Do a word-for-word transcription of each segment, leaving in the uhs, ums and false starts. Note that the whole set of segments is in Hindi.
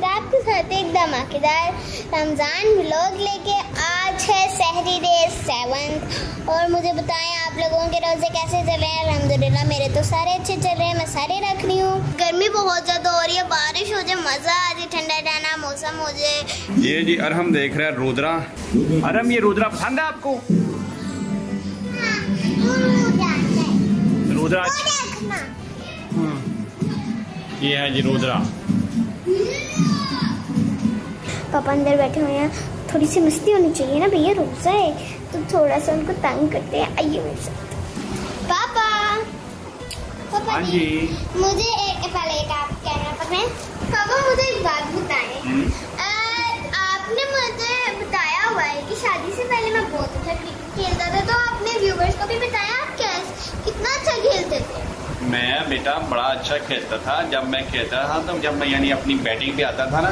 नासिर आपके साथ एक धमाकेदार रमज़ान व्लॉग लेके। आज है सहरी डे सेवंथ और मुझे बताएं आप लोगों के रोज़े कैसे चल रहे हैं। अल्हम्दुलिल्लाह मेरे तो सारे अच्छे चल रहे हैं, मैं सारे रख रही हूँ। गर्मी बहुत ज़्यादा हो रही है, बारिश हो जाए मज़ा आ जाए, ठंडा ठंडा मौसम हो जाए। ये जी अरहम देख रहे हैं रुद्रा। अरहम ये रुद्रा पसंद है आपको? रुद्रा ये है जी रुद्रा। पापा अंदर बैठे हुए हैं, थोड़ी सी मस्ती होनी चाहिए ना भैया, रोज़ा है तो थोड़ा सा उनको तंग करते हैं। आइए मेरे साथ। पापा पापा जी मुझे एक पहले एक आप कैमरा पकड़े। पापा मुझे एक बात बताएं, आपने मुझे बताया हुआ है कि शादी से पहले मैं बहुत अच्छा क्रिकेट खेलता था, तो आपने व्यूवर्स को भी बताया आप क्या कितना अच्छा खेलते थे? मैं बेटा बड़ा अच्छा खेलता था। जब मैं खेलता था तो जब मैं यानी अपनी बैटिंग पे आता था ना,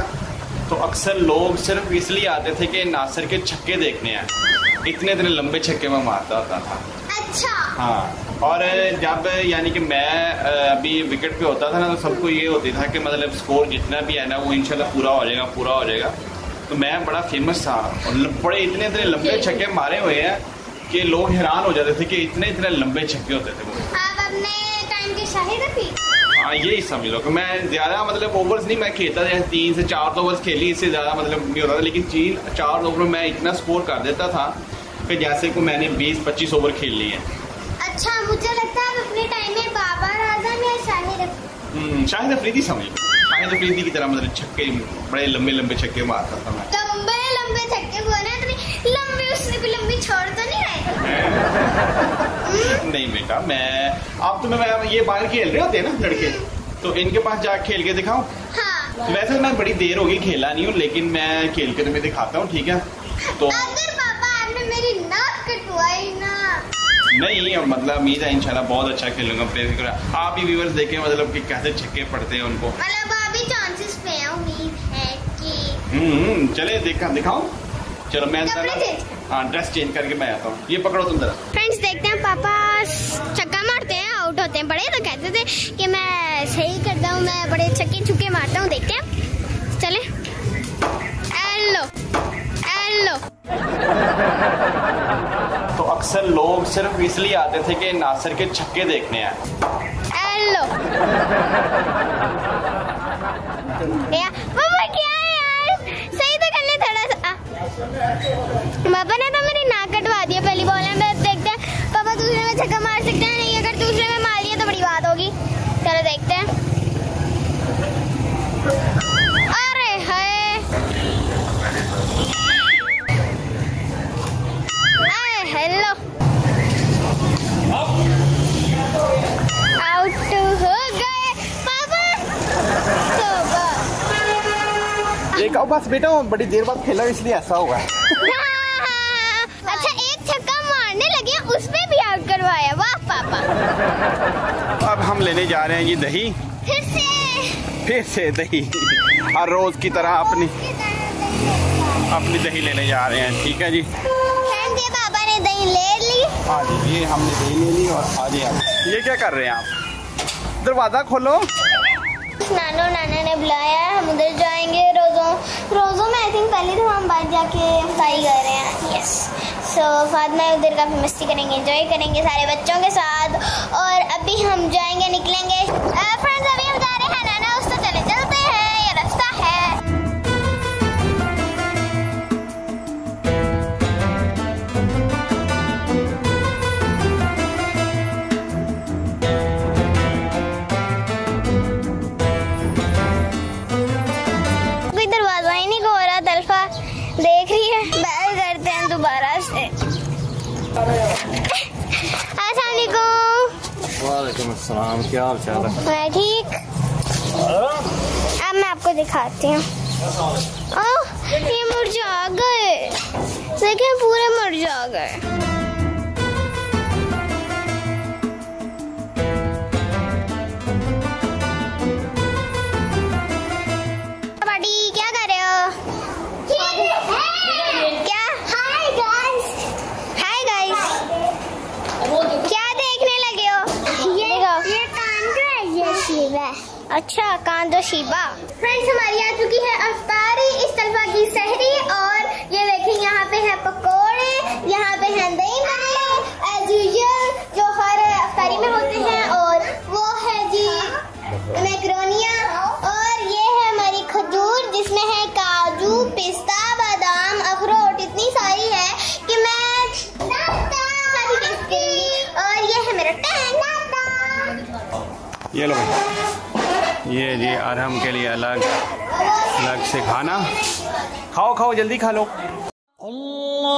तो अक्सर लोग सिर्फ इसलिए आते थे कि नासिर के छक्के देखने हैं, इतने इतने लंबे छक्के में मारता आता था। अच्छा। हाँ, और जब यानी कि मैं अभी विकेट पे होता था ना, तो सबको ये होती था कि मतलब स्कोर जितना भी है ना वो इंशाल्लाह पूरा हो जाएगा पूरा हो जाएगा। तो मैं बड़ा फेमस था और बड़े इतने इतने लंबे छक्के मारे हुए हैं कि लोग हैरान हो जाते थे कि इतने इतने लंबे छक्के होते थे वो। शाहिद अफरीदी। हाँ यही समझ लो कि मैं ज़्यादा मतलब ओवर्स नहीं मैं खेलता, जैसे तीन से चार ओवर्स खेली, इससे ज़्यादा मतलब नहीं होता था। लेकिन तीन चार ओवर में मैं इतना स्कोर कर देता था कि जैसे को मैंने बीस पच्चीस ओवर खेल लिए हैं। अच्छा, मुझे लगता है अपने टाइम में बाबर आजम या शाहिद अफरीदी। शाहिद अफरीदी समझ लो, शाहिद अफरीदी की तरह मतलब छक्के, बड़े लंबे लंबे छक्के मारता था मैं। लंबे लंबे छक्के बोले तो लंबे उसने भी लंबी छोड़ तो नहीं रहे? नहीं बेटा, मैं आप तो मैं ये बाहर खेल रहे होते हैं ना लड़के, तो इनके पास जा खेल के दिखाऊं? हाँ। वैसे मैं बड़ी देर होगी खेला नहीं हूँ, लेकिन मैं खेल के तुम्हें दिखाता हूँ, ठीक है? तो अगर पापा आपने मेरी नाक कटवाई ना। नहीं मतलब उम्मीद है इंशाल्लाह बहुत अच्छा खेलूंगा, बेफिक्र। आप ही व्यूअर्स देखें मतलब कि कैसे छक्के पड़ते हैं उनको, मतलब अभी चांसेस पे है, उम्मीद है कि हम्म चले देखा दिखाऊं। चलो मैं हाँ ड्रेस चेंज करके मैं आता हूँ, ये पकड़ो तुम जरा। फ्रेंड्स देखते हैं पापा छक्का मारते हैं, आउट होते हैं। बड़े तो कहते थे कि मैं सही करता हूँ, मैं बड़े छक्के छुक्के मारता हूँ, देखते हैं चले। Hello hello. तो अक्सर लोग सिर्फ इसलिए आते थे कि नासिर के छक्के देखने हैं। हेलो पापा क्या है यार, सही तो करने थोड़ा सा। पापा ने तो मेरी नाक कटवा दिया पहली बॉल में। मैं देखते हैं पापा दूसरे में छक्का मार सकते हैं, नहीं अगर दूसरे में मार लिया तो बड़ी बात होगी। चलो देखते हैं। अरे हाय हाय हेलो आउट हो गए पापा। तो बस बेटा बड़ी देर बाद खेला इसलिए ऐसा होगा। अच्छा एक छक्का मारने लगे उसमें भी आउट करवाया, वाह पापा। अब हम लेने जा रहे हैं ये दही, फिर से फिर से दही, हर रोज की तरह अपनी अपनी दही लेने जा रहे हैं, ठीक है जी। ये पापा ने दही ले ली। हाँ जी ये हमने दही ले ली। और हाँ जी आप ये क्या कर रहे हैं आप? दरवाजा खोलो। नानो नाना ने बुलाया है, हम उधर जाएंगे। रोज़ों रोज़ों में आई थिंक पहली तो हम बाहर जाके हफ्ताई कर रहे हैं। यस सो so, फातिमा उधर काफ़ी मस्ती करेंगे, एंजॉय करेंगे सारे बच्चों के साथ। और अभी हम जाएंगे निकलेंगे फ्रेंड्स, अभी हम जा रहे हैं नाना उस तो चले चलते हैं, ये रास्ता है। देख रही है बैल करते हैं दोबारा से। अस्सलाम वालेकुम। वालेकुम अस्सलाम, क्या हाल चाल है? मैं ठीक। अब मैं आपको दिखाती हूँ। ओह ये मुरझा गए, देखिए पूरे मुरझा गए। क्या देखने लगे हो? ये कान का ये शिव है। अच्छा कांदा शीबा। फ्रेंड्स हमारी आ चुकी है अफ्तारी, इस तलवा की सहरी, और ये देखिए यहाँ पे है पकोड़े, यहाँ पे है दही बड़े एज यूजुअल जो हर अफ्तारी में होते हैं, और वो है जी मैक्रोनिया, और ये है हमारी खजूर जिसमें है काजू, पिस्ता, बादाम, अखरोट, इतनी सारी है कि मैं सारी टेस्ट करूंगी। और ये है मेरा टैंक, ये लो ये जी आराम के लिए अलग अलग से खाना। खाओ खाओ जल्दी खा लो। अल्लाहु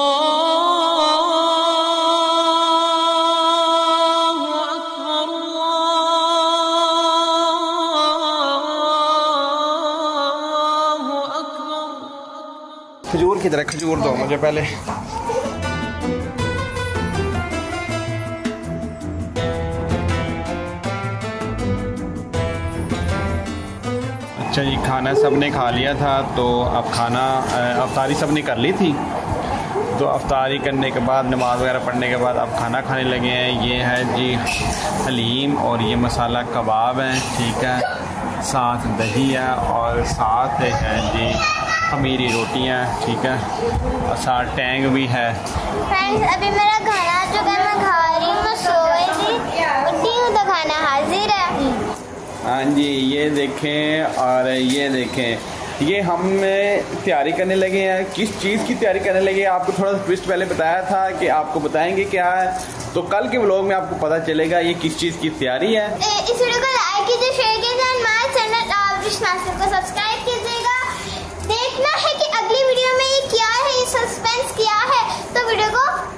अकबर, अल्लाहु अकबर। खजूर किधर है? खजूर दो मुझे पहले। जी खाना सबने खा लिया था, तो अब खाना अफ्तारी सबने कर ली थी, तो अफ्तारी करने के बाद नमाज़ वगैरह पढ़ने के बाद अब खाना खाने लगे हैं। ये है जी हलीम और ये मसाला कबाब है, ठीक है, साथ दही है और साथ है जी खमीरी रोटियां, ठीक है, और साथ टैंग भी है। फ्रेंड्स अभी मेरा खाना आ चुका है, मैं खा रही हूं, सोई थी, उठी हूं तो खाना हाजिर है। हाँ जी ये देखें और ये देखें, ये हम तैयारी करने लगे हैं। किस चीज़ की तैयारी करने लगे हैं आपको थोड़ा ट्विस्ट पहले बताया था कि आपको बताएंगे क्या है, तो कल के व्लॉग में आपको पता चलेगा ये किस चीज़ की तैयारी है। इस वीडियो को लाइक कीजिए, शेयर कीजिए, हमारे चैनल अवरिश नासिर को सब्सक्राइब कीजिएगा। देखना है कि अगली वीडियो में ये क्या है, ये सस्पेंस क्या है, तो वीडियो को